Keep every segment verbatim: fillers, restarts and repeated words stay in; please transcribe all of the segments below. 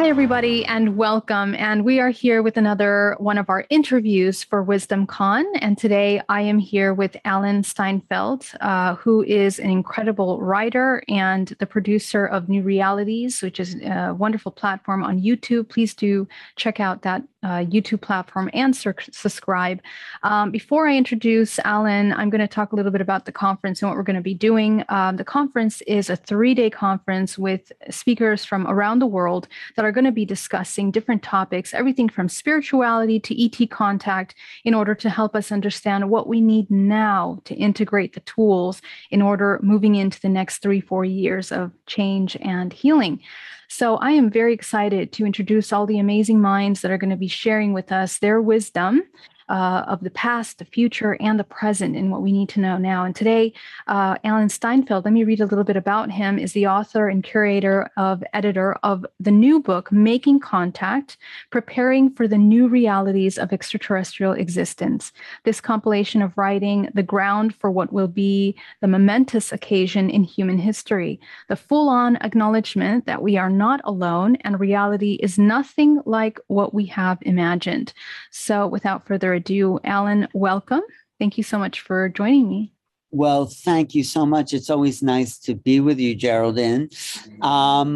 Hi, everybody, and welcome. And we are here with another one of our interviews for WisdomCon. And today I am here with Alan Steinfeld, uh, who is an incredible writer and the producer of New Realities, which is a wonderful platform on YouTube. Please do check out that uh, YouTube platform and sur- subscribe. Um, before I introduce Alan, I'm going to talk a little bit about the conference and what we're going to be doing. Um, the conference is a three-day conference with speakers from around the world that are are going to be discussing different topics, everything from spirituality to E T contact, in order to help us understand what we need now to integrate the tools in order moving into the next three, four years of change and healing. So I am very excited to introduce all the amazing minds that are going to be sharing with us their wisdom Uh, of the past, the future, and the present, and what we need to know now. And today, uh, Alan Steinfeld, let me read a little bit about him, is the author and curator of, editor of the new book, Making Contact: Preparing for the New Realities of Extraterrestrial Existence. This compilation of writing, the ground for what will be the momentous occasion in human history, the full-on acknowledgement that we are not alone and reality is nothing like what we have imagined. So without further ado, Do Alan, welcome. Thank you so much for joining me. Well, thank you so much. It's always nice to be with you, Geraldine. Um,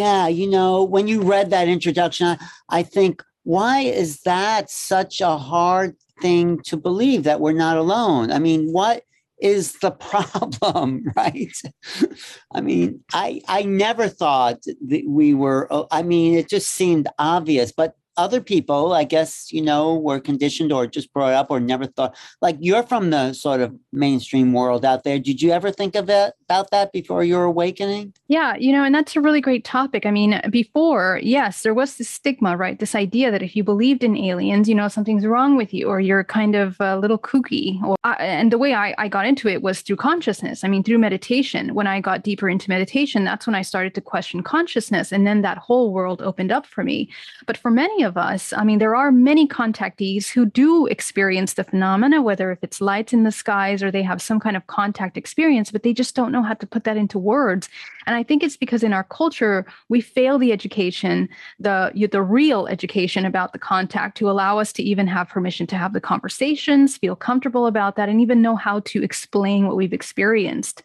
yeah, you know, when you read that introduction, I, I think, why is that such a hard thing to believe, that we're not alone? I mean, what is the problem, right? I mean, I, I never thought that we were, I mean, it just seemed obvious, but other people, I guess, you know, were conditioned or just brought up or never thought, like you're from the sort of mainstream world out there. Did you ever think of it, about that before your awakening? Yeah, you know, and that's a really great topic. I mean, before, yes, there was this stigma, right? This idea that if you believed in aliens, you know, something's wrong with you or you're kind of a little kooky. Or, I, and the way I, I got into it was through consciousness. I mean, through meditation. When I got deeper into meditation, that's when I started to question consciousness. And then that whole world opened up for me. But for many of of us. I mean, there are many contactees who do experience the phenomena, whether if it's lights in the skies or they have some kind of contact experience, but they just don't know how to put that into words. And I think it's because in our culture, we fail the education, the, the real education about the contact to allow us to even have permission to have the conversations, feel comfortable about that, and even know how to explain what we've experienced.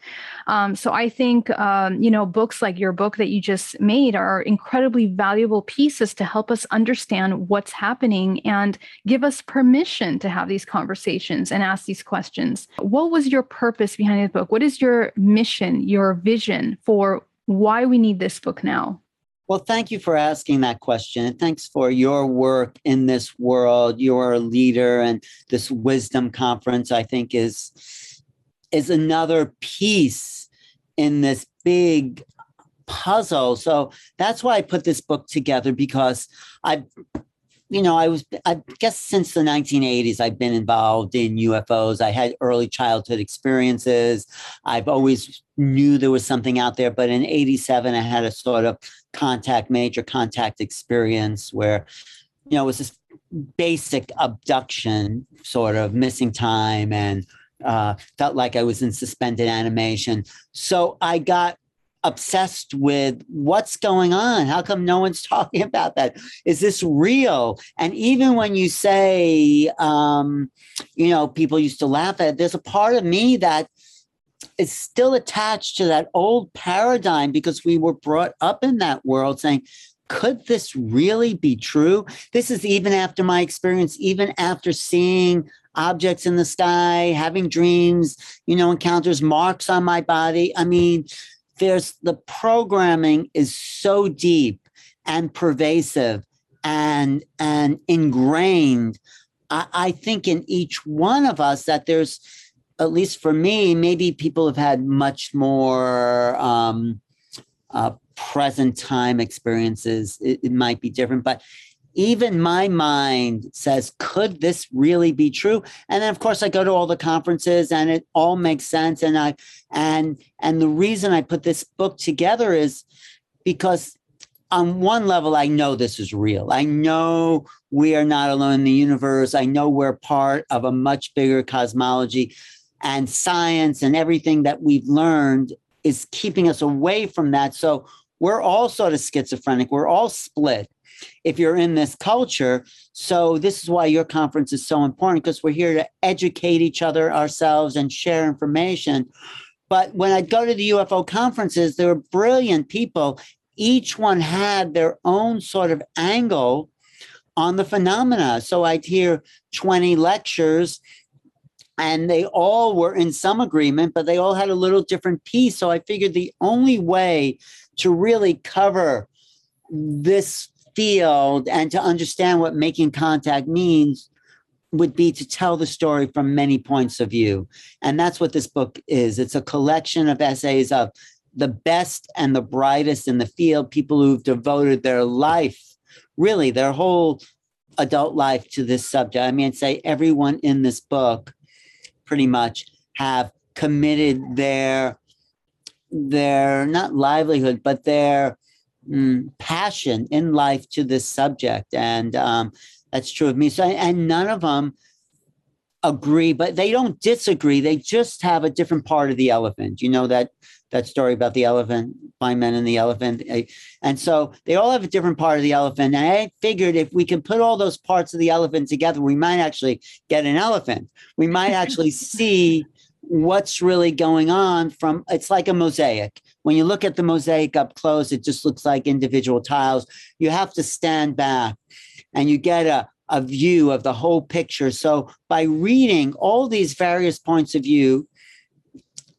Um, so I think, um, you know, books like your book that you just made are incredibly valuable pieces to help us understand what's happening and give us permission to have these conversations and ask these questions. What was your purpose behind the book? What is your mission, your vision for why we need this book now? Well, thank you for asking that question. And thanks for your work in this world. You're a leader, and this Wisdom Conference, I think, is, is another piece in this big puzzle. So that's why I put this book together, because I, you know, I was, I guess since the nineteen eighties, I've been involved in U F Os. I had early childhood experiences. I've always knew there was something out there, but in eighty-seven, I had a sort of contact, major contact experience where, you know, it was this basic abduction, sort of missing time, and uh, felt like I was in suspended animation. So I got obsessed with what's going on. How come no one's talking about that? Is this real? And even when you say, um, you know, people used to laugh at it, there's a part of me that is still attached to that old paradigm, because we were brought up in that world saying, could this really be true? This is even after my experience, even after seeing objects in the sky, having dreams, you know, encounters, marks on my body. I mean, There's the programming is so deep and pervasive and and ingrained, I, I think, in each one of us, that there's, at least for me, maybe people have had much more um, uh, present time experiences. It, it might be different, but even my mind says, could this really be true? And then, of course, I go to all the conferences and it all makes sense. And I and and the reason I put this book together is because on one level, I know this is real. I know we are not alone in the universe. I know we're part of a much bigger cosmology, and science and everything that we've learned is keeping us away from that. So We're all sort of schizophrenic. We're all split if you're in this culture. So this is why your conference is so important, because we're here to educate each other, ourselves, and share information. But when I'd go to the U F O conferences, there were brilliant people. Each one had their own sort of angle on the phenomena. So I'd hear twenty lectures, and they all were in some agreement, but they all had a little different piece. So I figured the only way to really cover this field and to understand what making contact means would be to tell the story from many points of view. And that's what this book is. It's a collection of essays of the best and the brightest in the field, people who've devoted their life, really their whole adult life, to this subject. I mean, I'd say everyone in this book pretty much have committed their, their not livelihood, but their mm, passion in life to this subject. And um, that's true of me. So, and none of them agree, but they don't disagree. They just have a different part of the elephant. You know that that story about the elephant, blind men and the elephant. And so they all have a different part of the elephant. And I figured if we can put all those parts of the elephant together, we might actually get an elephant. We might actually see what's really going on from, it's like a mosaic. When you look at the mosaic up close, it just looks like individual tiles. You have to stand back and you get a, a view of the whole picture. So by reading all these various points of view,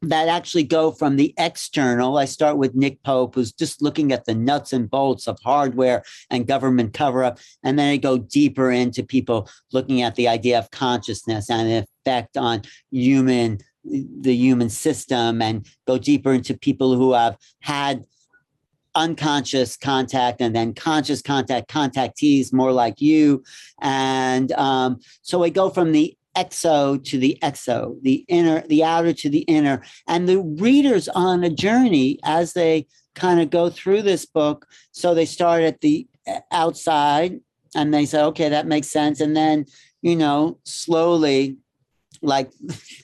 that actually go from the external. I start with Nick Pope, who's just looking at the nuts and bolts of hardware and government cover-up. And then I go deeper into people looking at the idea of consciousness and the effect on human, the human system, and go deeper into people who have had unconscious contact and then conscious contact, contactees more like you. And um, so I go from the exo to the exo, the inner, the outer to the inner. And the reader's on a journey as they kind of go through this book. So they start at the outside and they say, okay, that makes sense. And then, you know, slowly, like,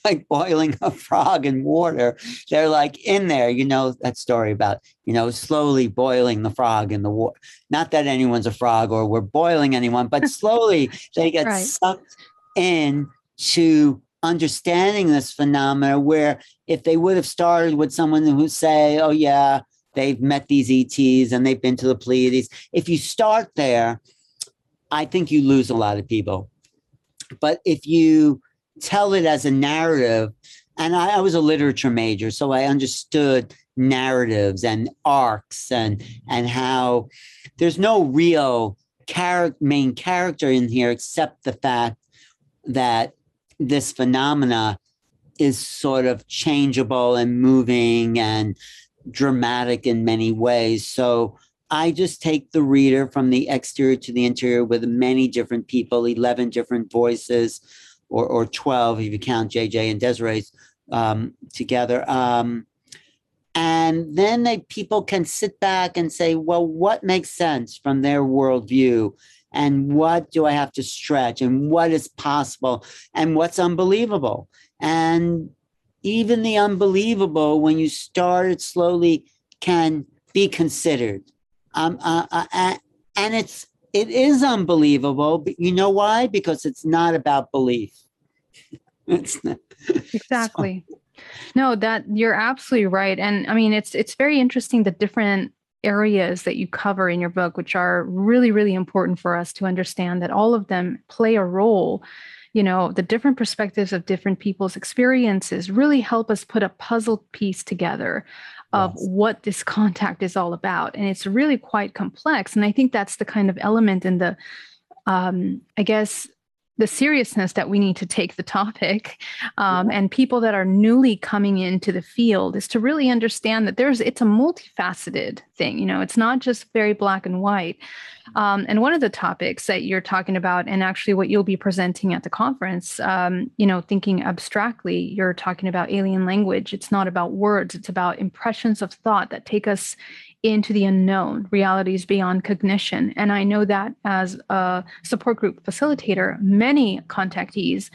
like boiling a frog in water, they're like in there, you know, that story about, you know, slowly boiling the frog in the water. Not that anyone's a frog or we're boiling anyone, but slowly they get right. sucked in to understanding this phenomena, where if they would have started with someone who say, oh yeah, they've met these E Ts and they've been to the Pleiades. If you start there, I think you lose a lot of people. But if you tell it as a narrative, and I, I was a literature major, so I understood narratives and arcs and, and how there's no real char- main character in here, except the fact that this phenomena is sort of changeable and moving and dramatic in many ways. So I just take the reader from the exterior to the interior with many different people, eleven different voices, or or twelve if you count J J and Desiree's um, together. Um, and then they people can sit back and say, well, what makes sense from their worldview? And what do I have to stretch? And what is possible? And what's unbelievable? And even the unbelievable, when you start it slowly, can be considered. Um, uh, uh, and it's it is unbelievable, but you know why? Because it's not about belief. It's not. Exactly. So. No, that you're absolutely right. And I mean, it's it's very interesting the different areas that you cover in your book, which are really, really important for us to understand that all of them play a role. You know, the different perspectives of different people's experiences really help us put a puzzle piece together of yes. what this contact is all about. And it's really quite complex. And I think that's the kind of element in the, um, I guess, the seriousness that we need to take the topic um, yeah. and people that are newly coming into the field is to really understand that there's, it's a multifaceted thing. You know, it's not just very black and white. Um, and one of the topics that you're talking about, and actually what you'll be presenting at the conference, um, you know, thinking abstractly, you're talking about alien language. It's not about words. It's about impressions of thought that take us into the unknown, realities beyond cognition. And I know that as a support group facilitator, many contactees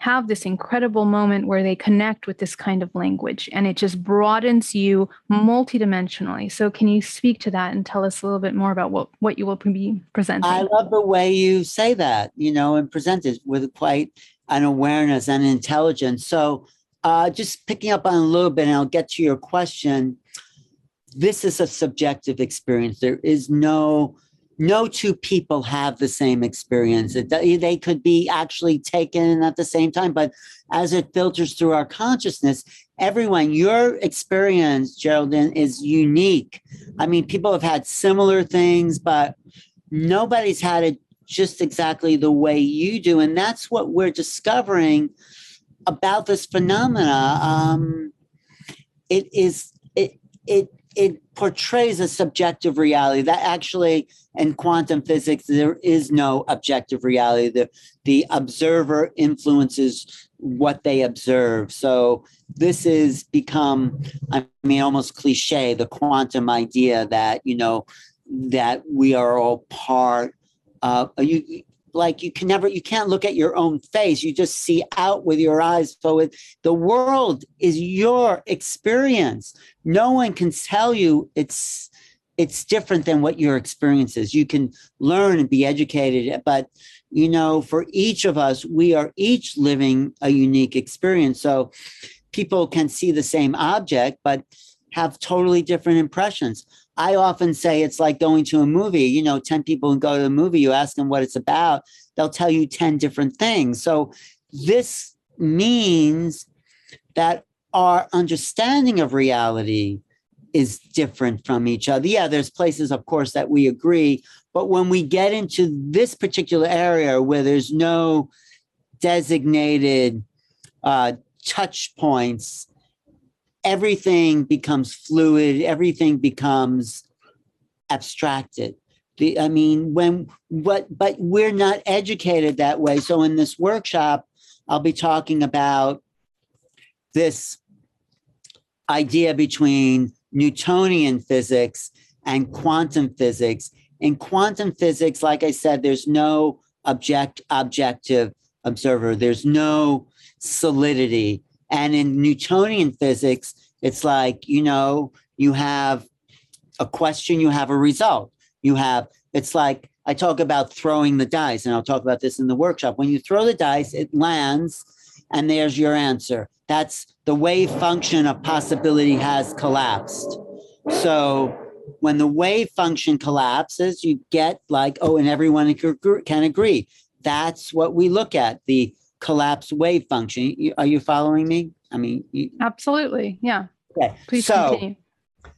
have this incredible moment where they connect with this kind of language, and it just broadens you multidimensionally. So can you speak to that and tell us a little bit more about what, what you will be presenting? I love the way you say that, you know, and present it with quite an awareness and intelligence. So uh, just picking up on a little bit, and I'll get to your question. This is a subjective experience. There is no No two people have the same experience. It, they could be actually taken at the same time, but as it filters through our consciousness, everyone, your experience, Geraldine, is unique. I mean, people have had similar things, but nobody's had it just exactly the way you do. And that's what we're discovering about this phenomena. Um, it is, it, it, it portrays a subjective reality that actually in quantum physics, there is no objective reality. The, the observer influences what they observe. So this is become, I mean, almost cliche, the quantum idea that, you know, that we are all part of you. Like you can never, you can't look at your own face. You just see out with your eyes. So it, the world is your experience. No one can tell you it's it's different than what your experience is. You can learn and be educated, but you know, for each of us, we are each living a unique experience. So people can see the same object, but have totally different impressions. I often say it's like going to a movie. You know, ten people go to a movie, you ask them what it's about, they'll tell you ten different things. So this means that our understanding of reality is different from each other. Yeah, there's places, of course, that we agree. But when we get into this particular area where there's no designated uh, touch points, everything becomes fluid. Everything becomes abstracted. The, I mean, when what? But we're not educated that way. So in this workshop, I'll be talking about this idea between Newtonian physics and quantum physics. In quantum physics, like I said, there's no object, objective observer. There's no solidity. And in Newtonian physics, it's like, you know, you have a question, you have a result. You have, it's like, I talk about throwing the dice, and I'll talk about this in the workshop. When you throw the dice, it lands, and there's your answer. That's the wave function of possibility has collapsed. So when the wave function collapses, you get like, oh, and everyone can agree. That's what we look at, the collapse wave function. Are you following me? I mean, you... absolutely. Yeah. Okay. Please so, continue.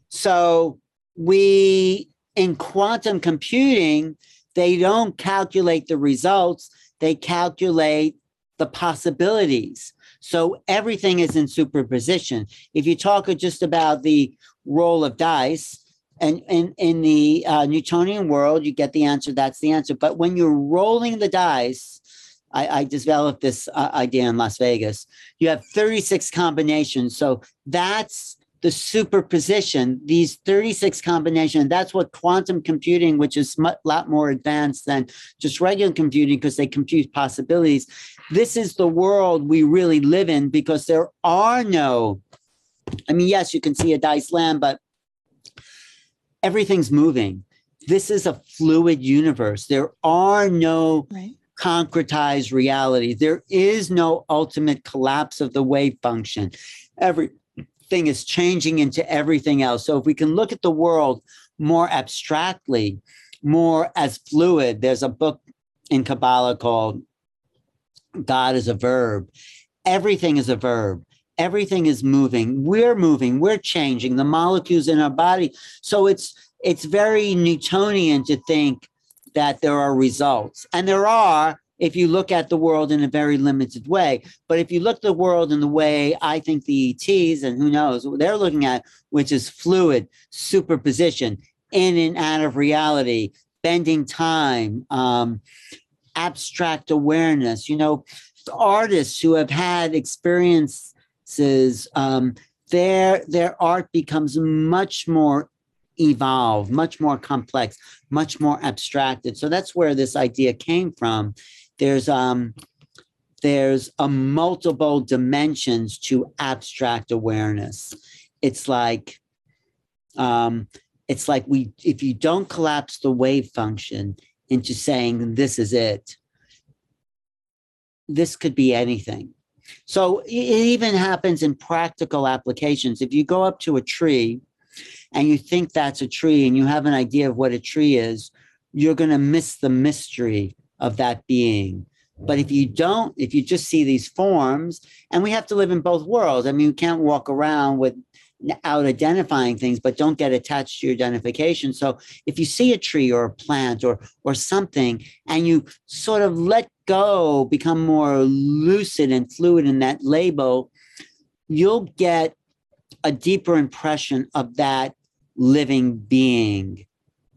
So we, in quantum computing, they don't calculate the results. They calculate the possibilities. So everything is in superposition. If you talk just about the roll of dice, and in, in the uh, Newtonian world, you get the answer, that's the answer. But when you're rolling the dice, I, I developed this uh, idea in Las Vegas. You have thirty-six combinations. So that's the superposition, these thirty-six combinations. That's what quantum computing, which is a lot more advanced than just regular computing because they compute possibilities. This is the world we really live in because there are no, I mean, yes, you can see a dice land, but everything's moving. This is a fluid universe. There are no... Right. Concretized reality. There is no ultimate collapse of the wave function. Everything is changing into everything else. So if we can look at the world more abstractly, more as fluid, there's a book in Kabbalah called God is a Verb. Everything is a verb. Everything is moving. We're moving. We're changing the molecules in our body. So it's it's very Newtonian to think that there are results. And there are, if you look at the world in a very limited way. But if you look at the world in the way I think the E Ts, and who knows what they're looking at, which is fluid, superposition, in and out of reality, bending time, um, abstract awareness, you know, artists who have had experiences, um, their, their art becomes much more evolve, much more complex, much more abstracted. So that's where this idea came from. There's um, there's a multiple dimensions to abstract awareness. It's like, um, it's like we, if you don't collapse the wave function into saying, this is it, this could be anything. So it even happens in practical applications. If you go up to a tree and you think that's a tree and you have an idea of what a tree is, you're going to miss the mystery of that being. But if you don't, if you just see these forms, and we have to live in both worlds. I mean, you can't walk around without identifying things, but don't get attached to your identification. So if you see a tree or a plant or or something, and you sort of let go, become more lucid and fluid in that label, you'll get a deeper impression of that living being.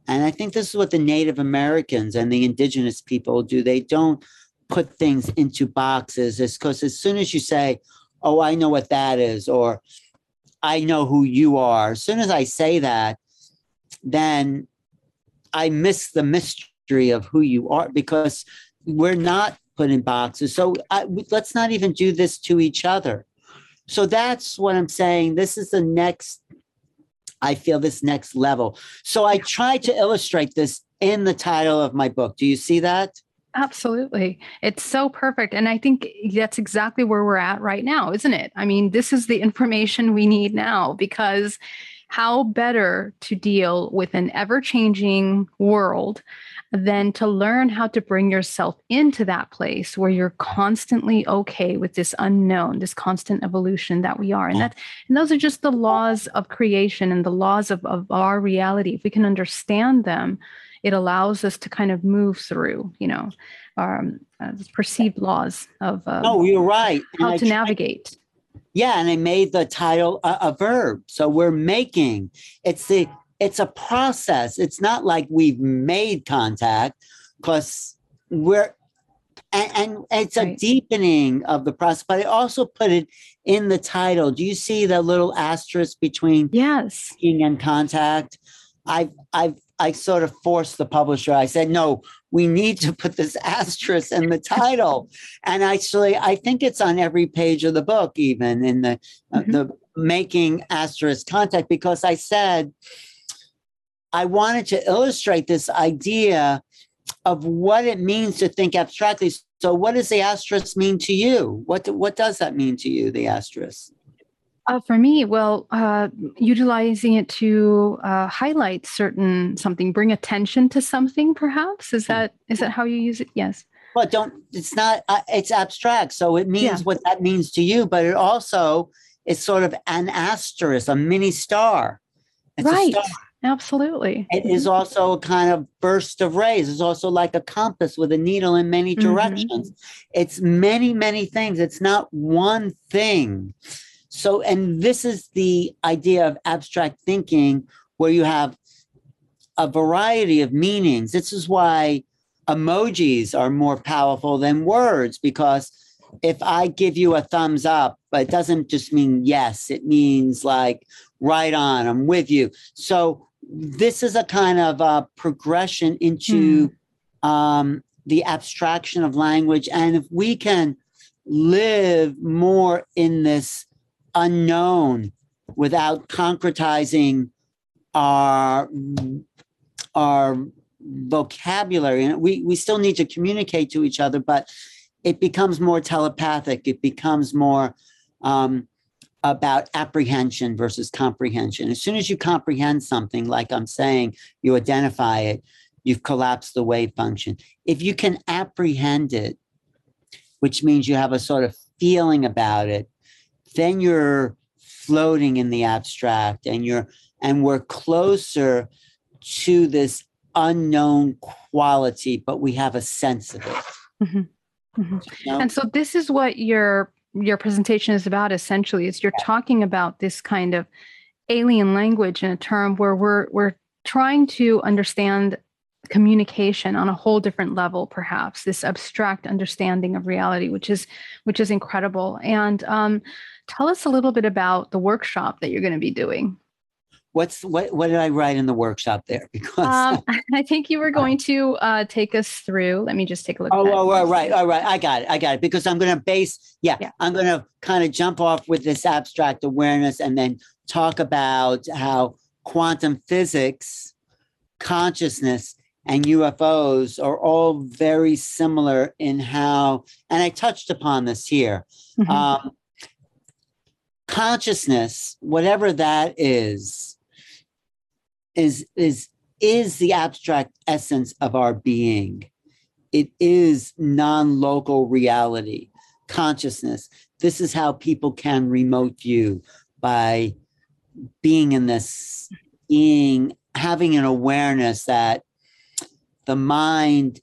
And I think this is what the Native Americans and the indigenous people do. They don't put things into boxes. It's because as soon as you say, oh, I know what that is, or I know who you are, as soon as I say that, then I miss the mystery of who you are, because we're not put in boxes. So I, let's not even do this to each other. So that's what I'm saying. This is the next, I feel this next level. So I try to illustrate this in the title of my book. Do you see that? Absolutely. It's so perfect. And I think that's exactly where we're at right now, isn't it? I mean, this is the information we need now, because how better to deal with an ever-changing world than to learn how to bring yourself into that place where you're constantly okay with this unknown, this constant evolution that we are. And that, and those are just the laws of creation and the laws of, of our reality. If we can understand them, it allows us to kind of move through, you know, um, uh, perceived laws of uh, oh, you're right. how and to I navigate. Tried. Yeah, and I made the title a, a verb. So we're making. It's the it's a process. It's not like we've made contact, because we're and, and it's right. a deepening of the process. But I also put it in the title. Do you see the little asterisk between yes making and contact? I've I've I sort of forced the publisher. I said, no, we need to put this asterisk in the title. And actually, I think it's on every page of the book, even in the, mm-hmm. uh, the making asterisk contact, because I said, I wanted to illustrate this idea of what it means to think abstractly. So what does the asterisk mean to you? What, what does that mean to you, the asterisk? Uh, for me, well, uh, utilizing it to uh, highlight certain something, bring attention to something, perhaps. Is that is that how you use it? Yes. Well, don't. It's not. Uh, it's abstract, so it means yeah. what that means to you. But it also is sort of an asterisk, a mini star. It's right. A star. Absolutely. It is also a kind of burst of rays. It's also like a compass with a needle in many directions. Mm-hmm. It's many, many things. It's not one thing. So, and this is the idea of abstract thinking, where you have a variety of meanings. This is why emojis are more powerful than words, because if I give you a thumbs up, it doesn't just mean yes, it means like right on, I'm with you. So this is a kind of a progression into hmm. um, the abstraction of language. And if we can live more in this unknown without concretizing our our vocabulary, and we we still need to communicate to each other, but it becomes more telepathic. It becomes more um about apprehension versus comprehension. As soon as you comprehend something, like I'm saying, you identify it, you've collapsed the wave function. If you can apprehend it, which means you have a sort of feeling about it, then you're floating in the abstract, and you're and we're closer to this unknown quality, but we have a sense of it. Mm-hmm. Mm-hmm. You know? And so this is what your your presentation is about, essentially, is you're talking about this kind of alien language in a term where we're we're trying to understand communication on a whole different level, perhaps this abstract understanding of reality, which is which is incredible. And um, tell us a little bit about the workshop that you're going to be doing. what's what what did I write in the workshop there? Because um, I think you were going to uh, take us through. Let me just take a look. Oh, at oh, all right, all right. I got it. I got it. Because I'm going to base. Yeah, yeah. I'm going to kind of jump off with this abstract awareness and then talk about how quantum physics, consciousness, and U F Os are all very similar in how, and I touched upon this here. Mm-hmm. Um, consciousness, whatever that is, is, is, is the abstract essence of our being. It is non-local reality, consciousness. This is how people can remote you by being in this, being, having an awareness that the mind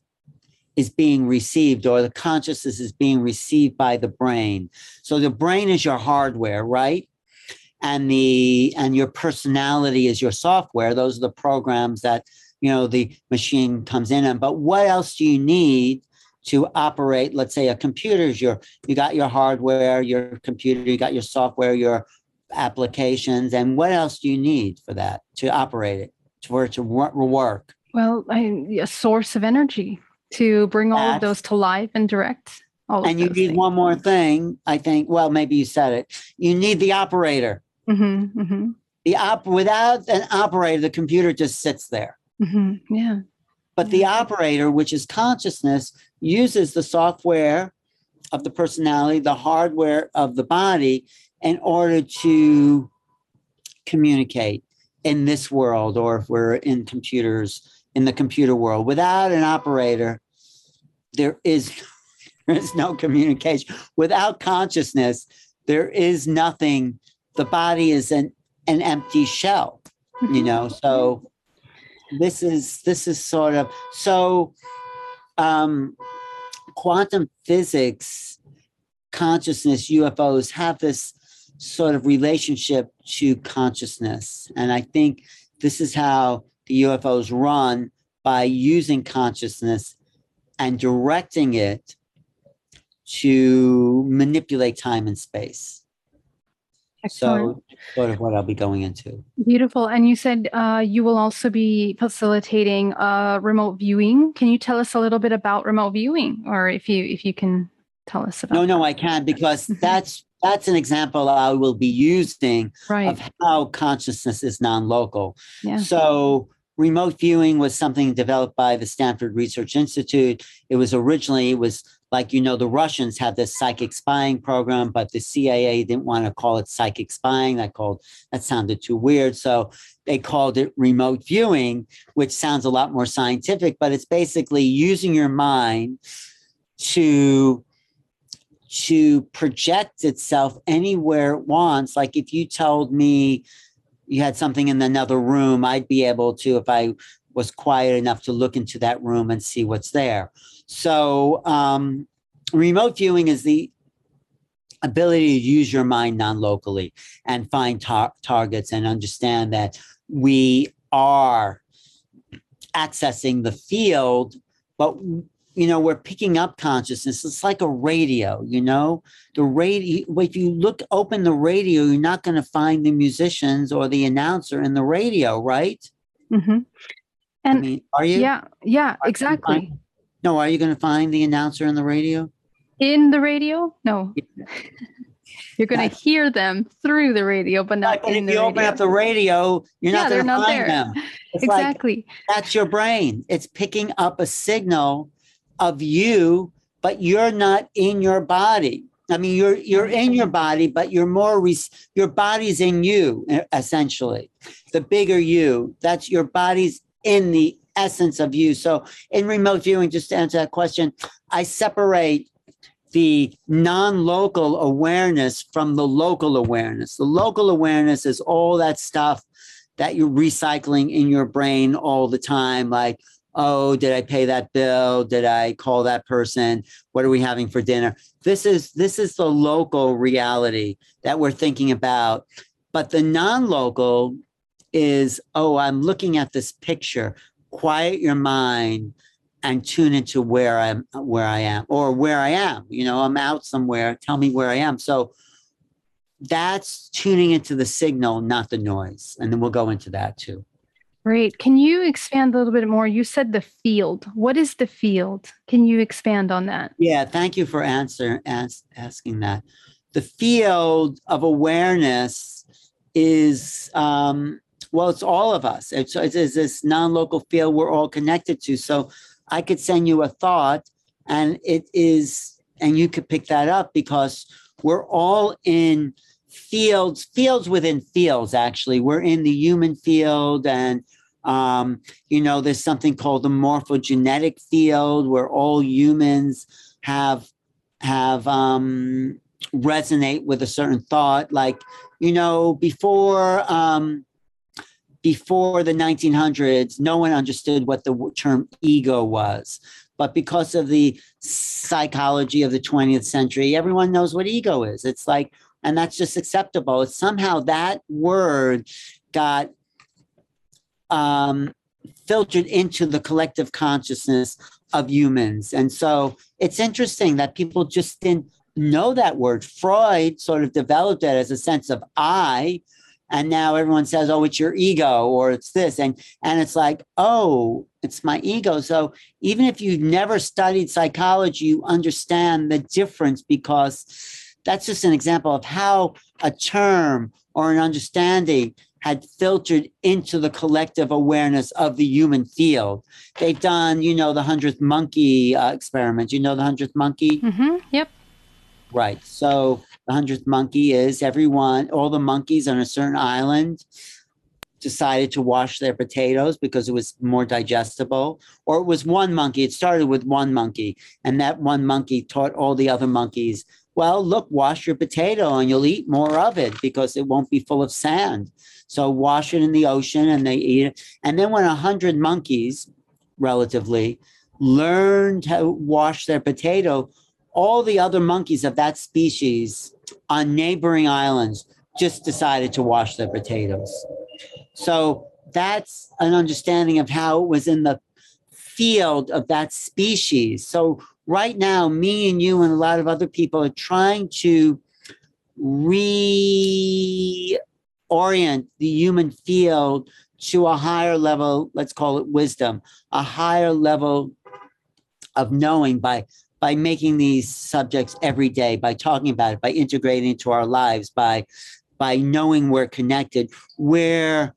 is being received, or the consciousness is being received by the brain. So the brain is your hardware, right? And the and your personality is your software. Those are the programs that, you know, the machine comes in on. But what else do you need to operate? Let's say a computer is your, you got your hardware, your computer, you got your software, your applications. And what else do you need for that to operate it, for it to work? Well, I, a source of energy to bring all That's, of those to life and direct all and of those. And you need things. One more thing, I think. Well, maybe you said it. You need the operator. Mm-hmm, mm-hmm. The op- Without an operator, the computer just sits there. Mm-hmm, yeah. But yeah. The operator, which is consciousness, uses the software of the personality, the hardware of the body, in order to communicate in this world, or if we're in computers, in the computer world. Without an operator, there is, there is no communication. Without consciousness, there is nothing. The body is an, an empty shell, you know? So this is, this is sort of, so um, quantum physics, consciousness, U F Os have this sort of relationship to consciousness. And I think this is how the U F Os run, by using consciousness and directing it to manipulate time and space. Excellent. So sort of what I'll be going into. Beautiful. And you said uh, you will also be facilitating uh, remote viewing. Can you tell us a little bit about remote viewing, or if you if you can tell us about? No, no, that. I can, because that's That's an example I will be using right. of how consciousness is non-local. Yeah. So remote viewing was something developed by the Stanford Research Institute. It was originally, it was like, you know, the Russians had this psychic spying program, but the C I A didn't want to call it psychic spying. That called, that sounded too weird. So they called it remote viewing, which sounds a lot more scientific, but it's basically using your mind to to project itself anywhere it wants. Like if you told me you had something in another room, I'd be able to, if I was quiet enough, to look into that room and see what's there. So um, remote viewing is the ability to use your mind non-locally and find tar- targets and understand that we are accessing the field, but you know, we're picking up consciousness. It's like a radio, you know, the radio. If you look, open the radio, you're not going to find the musicians or the announcer in the radio, right? Mm-hmm. And I mean, are you? Yeah, yeah, are exactly. Find, no, are you going to find the announcer in the radio? In the radio? No. Yeah. You're going to hear them through the radio, but not right, in the radio. If you open up the radio, you're yeah, not going to find there. them. It's exactly. Like, that's your brain. It's picking up a signal of you, but you're not in your body. I mean, you're you're in your body, but you're more res- your body's in you, essentially. The bigger you, that's your body's in the essence of you. So in remote viewing, just to answer that question, I separate the non-local awareness from the local awareness. The local awareness is all that stuff that you're recycling in your brain all the time, like, oh, did I pay that bill? Did I call that person? What are we having for dinner? This is this is the local reality that we're thinking about. But the non-local is, oh, I'm looking at this picture. Quiet your mind and tune into where I'm, where I am, or where I am. You know, I'm out somewhere. Tell me where I am. So that's tuning into the signal, not the noise. And then we'll go into that too. Great. Can you expand a little bit more? You said the field. What is the field? Can you expand on that? Yeah, thank you for answer, as, asking that. The field of awareness is, um, well, it's all of us. It's, it's this non-local field we're all connected to. So I could send you a thought and it is, and you could pick that up because we're all in fields, fields within fields, actually. We're in the human field and, um, you know, there's something called the morphogenetic field where all humans have, have um, resonate with a certain thought. Like, you know, before, um, before the nineteen hundreds, no one understood what the term ego was. But because of the psychology of the twentieth century, everyone knows what ego is. It's like, and that's just acceptable. It's somehow that word got um, filtered into the collective consciousness of humans. And so it's interesting that people just didn't know that word. Freud sort of developed it as a sense of I, and now everyone says, oh, it's your ego or it's this. And, and it's like, oh, it's my ego. So even if you've never studied psychology, you understand the difference, because that's just an example of how a term or an understanding had filtered into the collective awareness of the human field. They've done, you know, the hundredth monkey uh, experiment. You know the hundredth monkey? Mm-hmm. Yep. Right. So the hundredth monkey is everyone, all the monkeys on a certain island decided to wash their potatoes because it was more digestible, or it was one monkey. It started with one monkey, and that one monkey taught all the other monkeys, well, look, wash your potato and you'll eat more of it because it won't be full of sand. So wash it in the ocean and they eat it. And then when a hundred monkeys, relatively, learned how to wash their potato, all the other monkeys of that species on neighboring islands just decided to wash their potatoes. So that's an understanding of how it was in the field of that species. So right now, me and you and a lot of other people are trying to reorient the human field to a higher level, let's call it wisdom, a higher level of knowing by by making these subjects every day, by talking about it, by integrating it to our lives, by by knowing we're connected, we're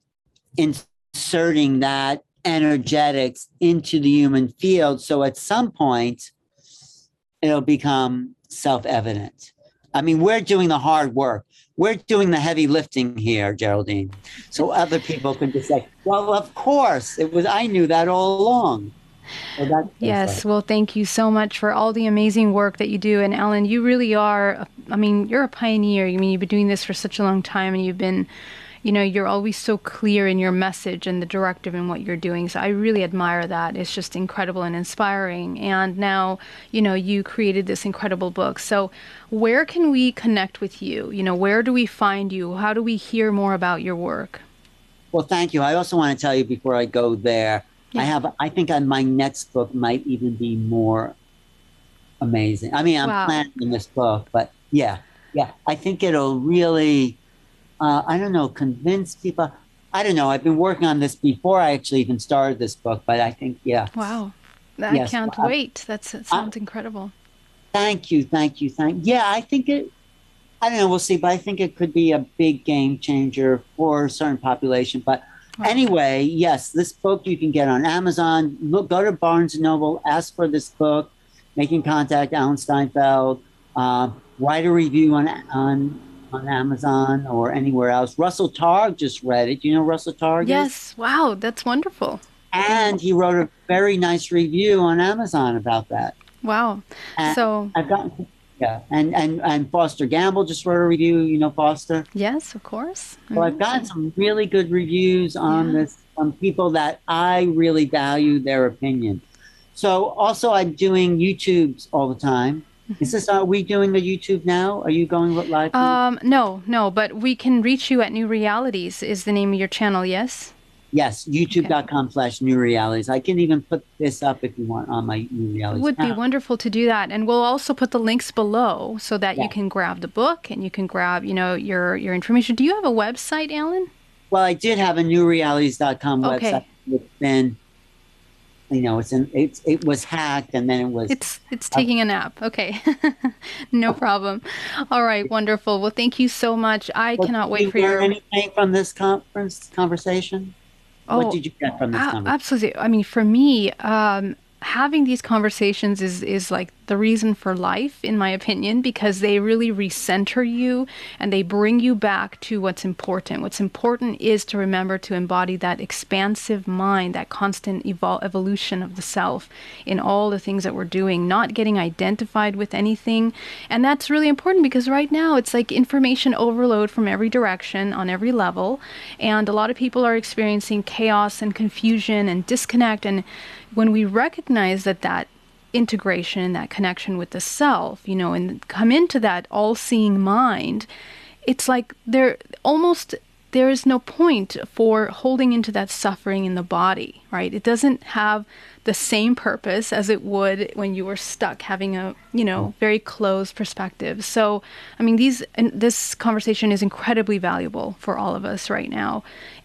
inserting that energetics into the human field. So at some point, it'll become self-evident. I mean, we're doing the hard work. We're doing the heavy lifting here, Geraldine. So other people can just say, well, of course, it was, I knew that all along. Well, yes. Right. Well, thank you so much for all the amazing work that you do. And Alan, you really are, I mean, you're a pioneer. I mean, you've been doing this for such a long time, and you've been, you know, you're always so clear in your message and the directive and what you're doing. So I really admire that. It's just incredible and inspiring. And now, you know, you created this incredible book. So where can we connect with you? You know, where do we find you? How do we hear more about your work? Well, thank you. I also want to tell you before I go there, I have, I think on my next book might even be more amazing. I mean, I'm wow. planning this book, but yeah, yeah. I think it'll really, uh, I don't know, convince people. I don't know. I've been working on this before I actually even started this book, but I think, yeah. Wow. I yes. can't well, wait. That's, that sounds I, incredible. Thank you. Thank you. Thank you. Yeah, I think it, I don't know. We'll see, but I think it could be a big game changer for a certain population, but wow. Anyway, yes, this book you can get on Amazon. Look, go to Barnes and Noble, ask for this book, Making Contact, Alan Steinfeld. Uh, write a review on, on on Amazon or anywhere else. Russell Targ just read it. Do you know who Russell Targ? Yes. Is? Wow, that's wonderful. And he wrote a very nice review on Amazon about that. Wow. And so I've gotten yeah, and and and Foster Gamble just wrote a review. You know Foster? Yes, of course. Mm-hmm. So I've gotten some really good reviews on yeah. this from people that I really value their opinion. So also, I'm doing YouTubes all the time. Is this, are we doing the YouTube now? Are you going live? Um, no, no, but we can reach you at New Realities is the name of your channel. Yes. Yes, youtube.com okay. slash New Realities. I can even put this up if you want on my New Realities. It would now. be wonderful to do that. And we'll also put the links below so that yeah. you can grab the book and you can grab, you know, your, your information. Do you have a website, Alan? Well, I did have a new realities dot com okay. website. It's been, you know, it's an, it's, it was hacked and then it was. It's it's taking uh, a nap. Okay. No problem. All right. Wonderful. Well, thank you so much. I well, cannot wait you for your. Did you learn anything from this conference conversation? Oh, what did you get from this uh, conversation? Absolutely. I mean, for me, um, having these conversations is, is like the reason for life, in my opinion, because they really recenter you and they bring you back to what's important. What's important is to remember to embody that expansive mind, that constant evol- evolution of the self in all the things that we're doing, not getting identified with anything. And that's really important because right now it's like information overload from every direction on every level. And a lot of people are experiencing chaos and confusion and disconnect. And when we recognize that that integration, that connection with the self, you know, and come into that all-seeing mind, it's like there almost there is no point for holding into that suffering in the body, right? It doesn't have the same purpose as it would when you were stuck having a, you know, very closed perspective. So, I mean, these and this conversation is incredibly valuable for all of us right now.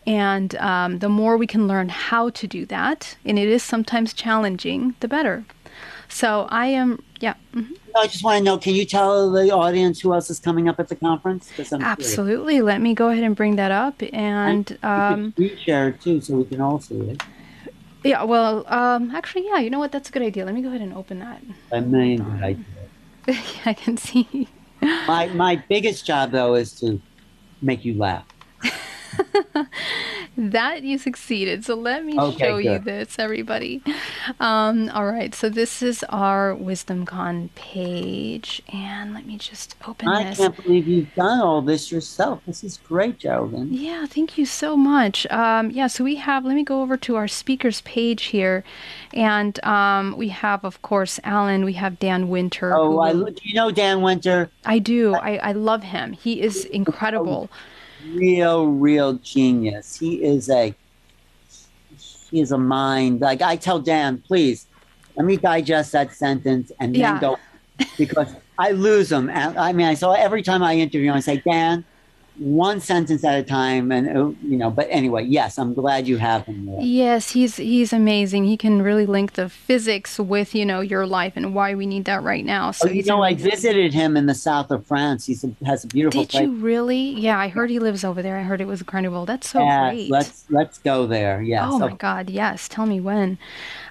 And um, the more we can learn how to do that, and it is sometimes challenging, the better. So I am, yeah. Mm-hmm. I just want to know, can you tell the audience who else is coming up at the conference? Absolutely. Curious. Let me go ahead and bring that up. And, and you um, share it too, so we can all see it. Yeah, well, um, actually, yeah, you know what? That's a good idea. Let me go ahead and open that. I mean, um, I, I can see. my, my biggest job, though, is to make you laugh. That you succeeded. So let me okay, show good. you this, everybody. Um, all right. So this is our WisdomCon page. And let me just open I this. I can't believe you've done all this yourself. This is great, Geraldine. Yeah. Thank you so much. Um, yeah. So we have, let me go over to our speakers page here. And um, we have, of course, Alan. We have Dan Winter. Oh, who, I look, you know Dan Winter? I do. I, I love him. He is incredible. Real, real genius. He is a he is a mind. Like I tell Dan, please let me digest that sentence and yeah. then go, because I lose him. I mean, I so every time I interview him, I say, Dan, one sentence at a time, and you know. But anyway, yes, I'm glad you have him there. Yes, he's he's amazing. He can really link the physics with you know your life and why we need that right now. So oh, you know, amazing. I visited him in the south of France. He has a beautiful. Did place. you really? Yeah, I heard he lives over there. I heard it was incredible. That's so yeah, great. Let's let's go there. Yes. Oh so. my God, yes. Tell me when.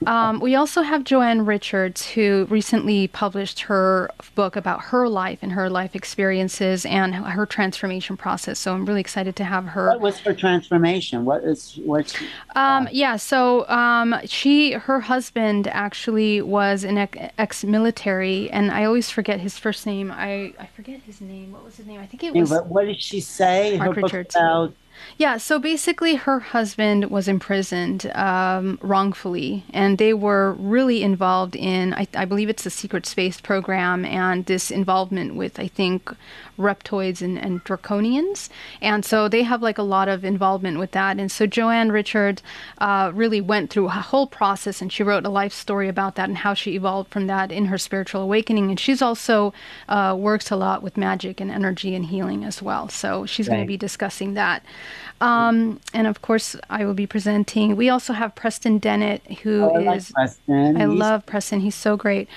Um, we also have Joanne Richards, who recently published her book about her life and her life experiences and her transformation process. So I'm really excited to have her. What was her transformation? What is what's? Uh... Um, yeah. So um, she, her husband actually was an ex-military, and I always forget his first name. I, I forget his name. What was his name? I think it was. What, what did she say? Mark Richards. About... Yeah. So basically, her husband was imprisoned um, wrongfully, and they were really involved in, I, I believe it's the Secret Space Program, and this involvement with, I think, Reptoids and, and draconians. And so they have like a lot of involvement with that. And so Joanne Richard uh, really went through a whole process, and she wrote a life story about that and how she evolved from that in her spiritual awakening. And she's also uh, works a lot with magic and energy and healing as well. So she's right. going to be discussing that. Um, and of course, I will be presenting. We also have Preston Dennett, who oh, I is. Like Preston. I He's- love Preston. He's so great.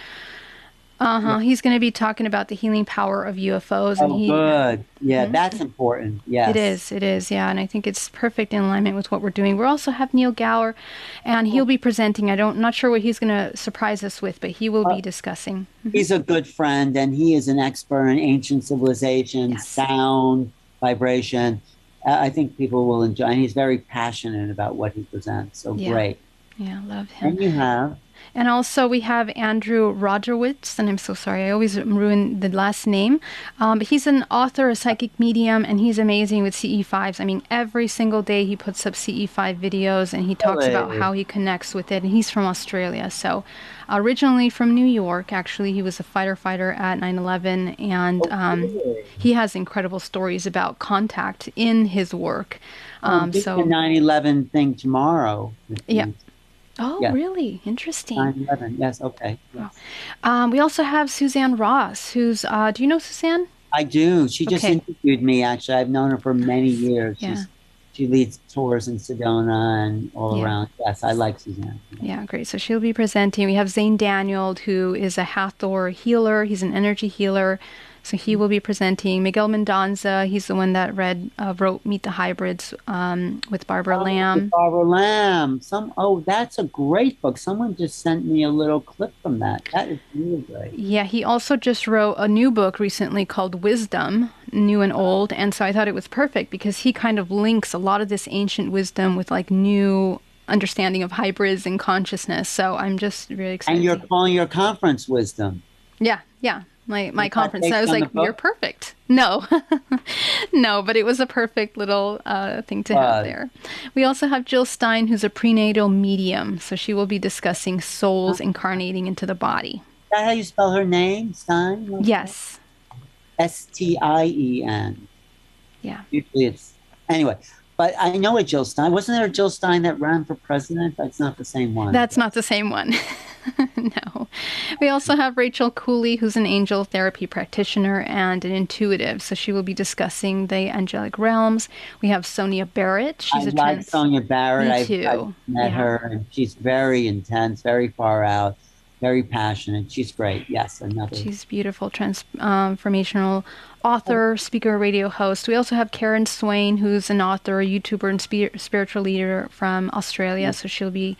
Uh-huh. He's going to be talking about the healing power of U F Os. Oh, and he, good. Yeah, mm-hmm. that's important. Yes. It is. It is. Yeah. And I think it's perfect in alignment with what we're doing. We also have Neil Gower, and he'll be presenting. I don't, not sure what he's going to surprise us with, but he will uh, be discussing. Mm-hmm. He's a good friend, and he is an expert in ancient civilization, yes. sound, vibration. Uh, I think people will enjoy, and he's very passionate about what he presents. So yeah. great. Yeah, love him. And you have... And also we have Andrew Rodgerwitz, and I'm so sorry, I always ruin the last name. Um, but he's an author, a psychic medium, and he's amazing with C E fives. I mean, every single day he puts up C E five videos, and he talks Hello. about how he connects with it. And he's from Australia, so originally from New York. Actually, he was a fighter fighter at nine eleven, and um, he has incredible stories about contact in his work. Um, um, so the nine eleven thing tomorrow. Yeah. Oh, yes. Really? Interesting. nine eleven, yes, okay. Yes. Oh. Um, we also have Suzanne Ross, who's, uh, do you know Suzanne? I do. She just okay. interviewed me, actually. I've known her for many years. Yeah. She's, she leads tours in Sedona and all yeah. around. Yes, I like Suzanne. Yeah. yeah, great. So she'll be presenting. We have Zane Daniel, who is a Hathor healer. He's an energy healer. So he will be presenting. Miguel Mendonza, he's the one that read, uh, wrote Meet the Hybrids um, with Barbara oh, Lamb. Barbara Lamb. Some, oh, that's a great book. Someone just sent me a little clip from that. That is really great. Yeah, he also just wrote a new book recently called Wisdom, New and Old. And so I thought it was perfect because he kind of links a lot of this ancient wisdom with like new understanding of hybrids and consciousness. So I'm just really excited. And you're calling your conference Wisdom. Yeah, yeah. my my Is conference. So I was like, you're perfect. No, no, but it was a perfect little uh, thing to uh, have there. We also have Jill Stien, who's a prenatal medium. So she will be discussing souls uh, incarnating into the body. Is that how you spell her name, Stein? Like yes. S T I E N. Yeah. Usually it's, anyway. But I know a Jill Stien. Wasn't there a Jill Stien that ran for president? That's not the same one. That's not the same one. No. We also have Rachel Cooley, who's an angel therapy practitioner and an intuitive. So she will be discussing the angelic realms. We have Sonia Barrett. She's I a like trans- Sonia Barrett. Me I've, too. I've met yeah. her, and she's very intense, very far out, very passionate. She's great. Yes, another. She's beautiful, transformational author, speaker, radio host. We also have Karen Swain, who's an author, YouTuber, and spe- spiritual leader from Australia. Mm-hmm. So she'll be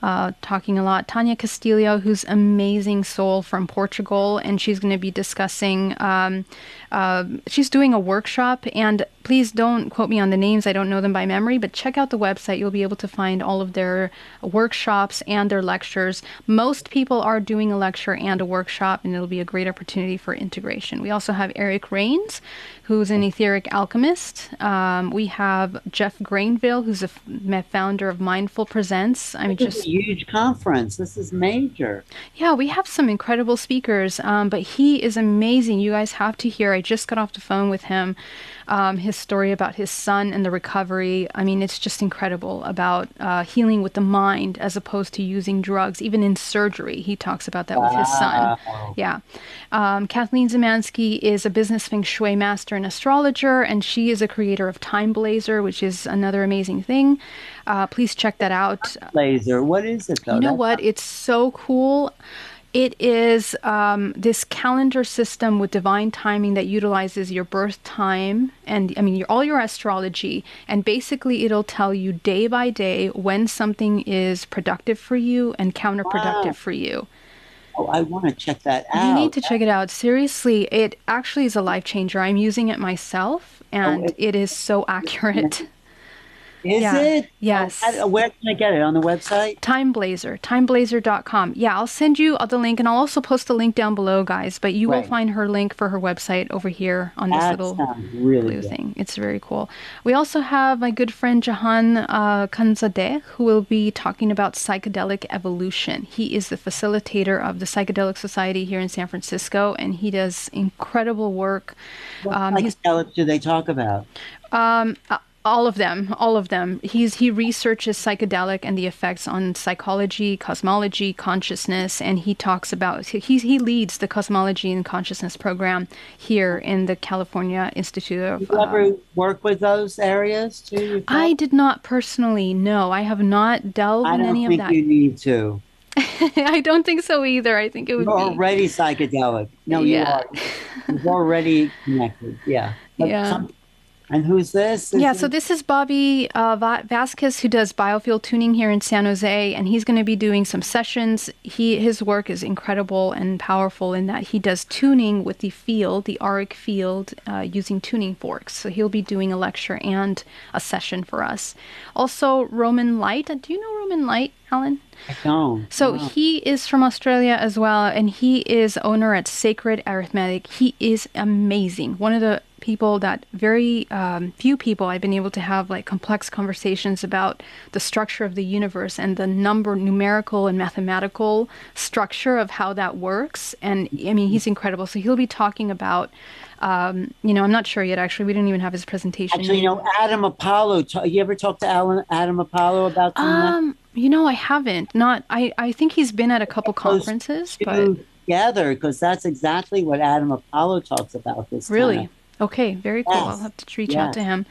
uh, talking a lot. Tanya Castillo, who's amazing soul from Portugal, and she's going to be discussing, um, uh, she's doing a workshop, and please don't quote me on the names. I don't know them by memory, but check out the website. You'll be able to find all of their workshops and their lectures. Most people are doing a lecture and a workshop, and it'll be a great opportunity for integration. We also have Eric Rains, who's an etheric alchemist. Um, we have Jeff Grainville, who's a f- founder of Mindful Presents. I'm this just is a huge conference. This is major. Yeah, we have some incredible speakers, um, but he is amazing. You guys have to hear. I just got off the phone with him. Um, his story about his son and the recovery. I mean, it's just incredible about uh, healing with the mind as opposed to using drugs, even in surgery. He talks about that with his son. Yeah. Um, Kathleen Zemanski is a business feng shui master and astrologer, and she is a creator of Time Blazer, which is another amazing thing. Uh, please check that out. Time Blazer, what is it though? You know That's what? Not- it's so cool. It is um, this calendar system with divine timing that utilizes your birth time and, I mean, your, all your astrology. And basically, it'll tell you day by day when something is productive for you and counterproductive wow. for you. Oh, I want to check that out. You need to check it out. Seriously, it actually is a life changer. I'm using it myself, and oh, it, it is so accurate. Is yeah. it? Yes. Uh, where can I get it? On the website? Time Blazer. time blazer dot com. Yeah, I'll send you the link, and I'll also post the link down below, guys. But you right. will find her link for her website over here on this that little really blue good. thing. It's very cool. We also have my good friend Jahan uh, Khanzadeh, who will be talking about psychedelic evolution. He is the facilitator of the Psychedelic Society here in San Francisco, and he does incredible work. What um, psychedelics do they talk about? Um. Uh, All of them, all of them. He's he researches psychedelic and the effects on psychology, cosmology, consciousness, and he talks about he he leads the cosmology and consciousness program here in the California Institute of. Did you ever um, work with those areas too? I did not personally. No, I have not delved in any of that. I don't think you need to. I don't think so either. I think it would. You're be... already psychedelic. No, yeah. you are. You're already connected. Yeah. But yeah. Some, And who's this? Is yeah, so this is Bobby uh, Vasquez, who does biofield tuning here in San Jose, and he's going to be doing some sessions. He His work is incredible and powerful in that he does tuning with the field, the auric field, uh, using tuning forks. So he'll be doing a lecture and a session for us. Also, Roman Light. Do you know Roman Light, Alan? I don't. So wow. He is from Australia as well, and he is owner at Sacred Arithmetic. He is amazing. One of the people that very um, few people I've been able to have like complex conversations about the structure of the universe and the number, numerical and mathematical structure of how that works. And I mean, he's incredible. So he'll be talking about, um, you know, I'm not sure yet, actually, we didn't even have his presentation. Actually, you know, Adam Apollo, ta- you ever talked to Alan, Adam Apollo about something um, that? You know, I haven't. Not. I, I think he's been at a couple conferences. But together, because that's exactly what Adam Apollo talks about this really? time. Really? Okay, very cool. Yes. I'll have to reach yes. out to him.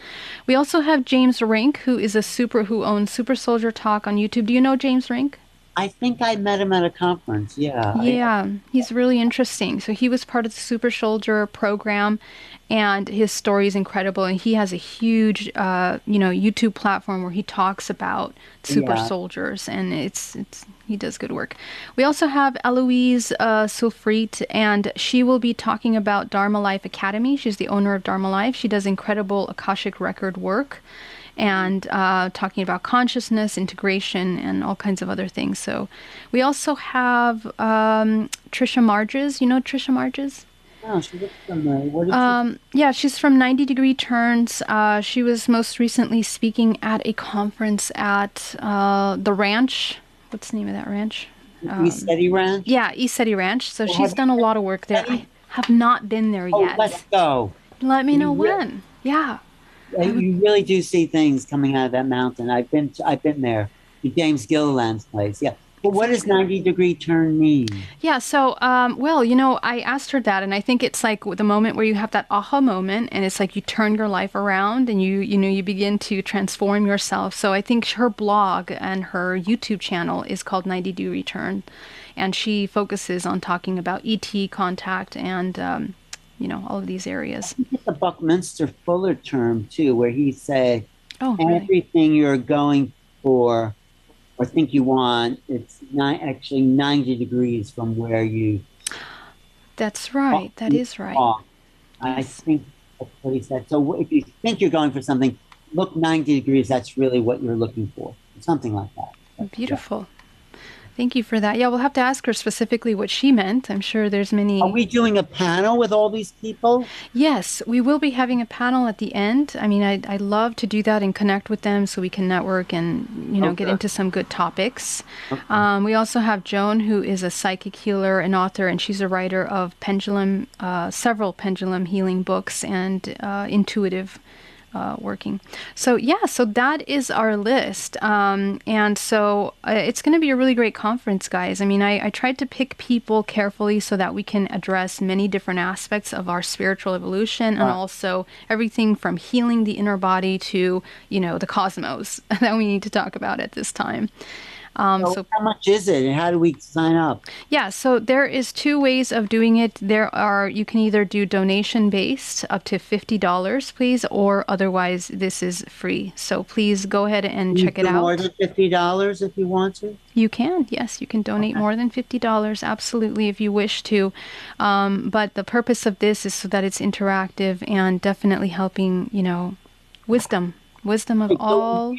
We also have James Rink, who is a super who owns Super Soldier Talk on YouTube. Do you know James Rink? I think I met him at a conference, yeah. Yeah, he's really interesting. So he was part of the Super Soldier program, and his story is incredible. And he has a huge, uh, you know, YouTube platform where he talks about super yeah. soldiers, and it's it's he does good work. We also have Eloise uh, Sulfrit, and she will be talking about Dharma Life Academy. She's the owner of Dharma Life. She does incredible Akashic record work, and uh, talking about consciousness, integration, and all kinds of other things. So we also have um, Trisha Marges. You know Trisha Marges? Oh, she looks familiar. What is um, she? Yeah, she's from ninety degree turns. Uh, she was most recently speaking at a conference at uh, the ranch. What's the name of that ranch? Um, East City Ranch? Yeah, East City Ranch. So well, she's done a lot of work there. I have not been there oh, yet. Oh, let's go. Let me know yeah. when. Yeah. You really do see things coming out of that mountain. I've been I've been there. James Gilliland's place. Yeah. But what does ninety degree turn mean? Yeah, so, um, well, you know, I asked her that, and I think it's like the moment where you have that aha moment, and it's like you turn your life around, and you, you know, you begin to transform yourself. So I think her blog and her YouTube channel is called ninety degree turn, and she focuses on talking about E T contact and... Um, you know, all of these areas. It's the Buckminster Fuller term, too, where he said, oh, everything really? You're going for or think you want, it's not actually ninety degrees from where you... That's right. That is right. Yes. I think that's what he said. So if you think you're going for something, look ninety degrees, that's really what you're looking for. Something like that. That's beautiful. Right. Thank you for that. Yeah, we'll have to ask her specifically what she meant. I'm sure there's many... Are we doing a panel with all these people? Yes, we will be having a panel at the end. I mean, I I love to do that and connect with them so we can network and, you know, okay. get into some good topics. Okay. Um, we also have Joan, who is a psychic healer and author, and she's a writer of pendulum, uh, several pendulum healing books and uh, intuitive Uh, working. So yeah, so that is our list. Um, and so uh, it's going to be a really great conference, guys. I mean, I, I tried to pick people carefully so that we can address many different aspects of our spiritual evolution and wow. also everything from healing the inner body to, you know, the cosmos that we need to talk about at this time. Um, so, so how much is it and how do we sign up? Yeah, so there is two ways of doing it. There are, you can either do donation based up to fifty dollars, please, or otherwise this is free. So please go ahead and check it out. More than fifty dollars if you want to? You can, yes, you can donate okay. more than fifty dollars, absolutely, if you wish to. Um, but the purpose of this is so that it's interactive and definitely helping, you know, wisdom, wisdom of all...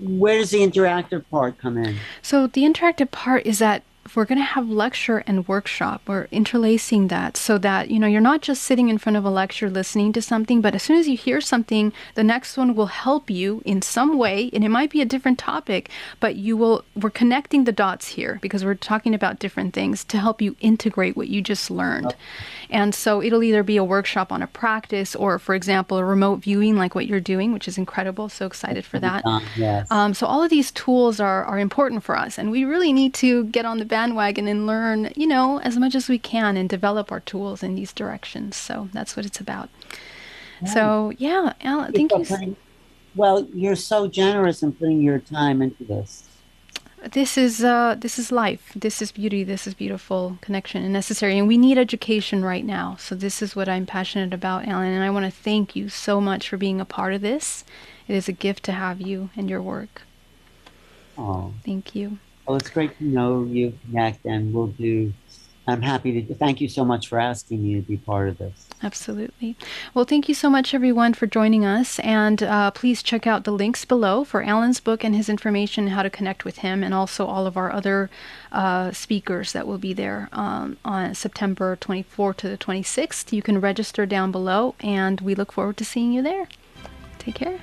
Where does the interactive part come in? So the interactive part is that we're going to have lecture and workshop. We're interlacing that so that, you know, you're not just sitting in front of a lecture listening to something, but as soon as you hear something, the next one will help you in some way, and it might be a different topic, but you will, we're connecting the dots here because we're talking about different things to help you integrate what you just learned. Okay. And so it'll either be a workshop on a practice or, for example, a remote viewing like what you're doing, which is incredible. So excited for that. Uh, yes. Um, so all of these tools are, are important for us, and we really need to get on the bandwagon and learn, you know, as much as we can and develop our tools in these directions. So that's what it's about. Yeah. So, yeah, Alan, thank you. Putting, well, you're so generous in putting your time into this. this is uh, this is life. This is beauty. This is beautiful connection and necessary. And we need education right now. So this is what I'm passionate about, Alan. And I want to thank you so much for being a part of this. It is a gift to have you and your work. Oh, thank you. Well, it's great to know you, connect, and we'll do. I'm happy to thank you so much for asking me to be part of this. Absolutely. Well, thank you so much, everyone, for joining us. And uh, please check out the links below for Alan's book and his information, how to connect with him, and also all of our other uh, speakers that will be there um, on September twenty-fourth to the twenty-sixth. You can register down below, and we look forward to seeing you there. Take care.